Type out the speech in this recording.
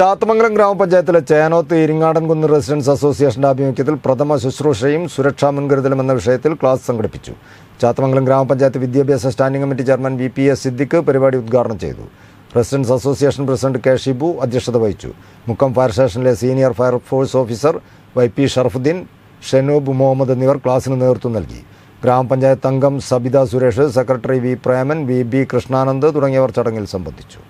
ചാത്തമംഗലം ഗ്രാമപഞ്ചായത്തിലെ ചേനോത്ത് ഇരിങ്ങാടൻകുന്ന് റെസിഡൻസ് അസോസിയേഷന്റെ ആഭിമുഖ്യത്തിൽ പ്രഥമ ശുശ്രൂഷയും സുരക്ഷാ മുൻകരുതലും എന്ന വിഷയത്തിൽ ക്ലാസ് സംഘടിപ്പിച്ചു. ചാത്തമംഗലം ഗ്രാമപഞ്ചായത്ത് വിദ്യാഭ്യാസ standing committee chairman VPS Siddique പരിപാടി ഉദ്ഘാടനം ചെയ്തു. റെസിഡൻസ് അസോസിയേഷൻ പ്രസിഡന്റ് Keshibu അധ്യക്ഷത വഹിച്ചു. മുക്കം ഫയർ സ്റ്റേഷനിലെ senior fire force officer Vaipy Sharfuddin, Shanub Muhammad എന്നിവർ ക്ലാസിന് നേതൃത്വം നൽകി. ഗ്രാമപഞ്ചായത്ത് അംഗം Sabida Suresh, secretary V Preman, V B Krishnanand തുടങ്ങിയവർ ചടങ്ങിൽ സംബന്ധിച്ചു.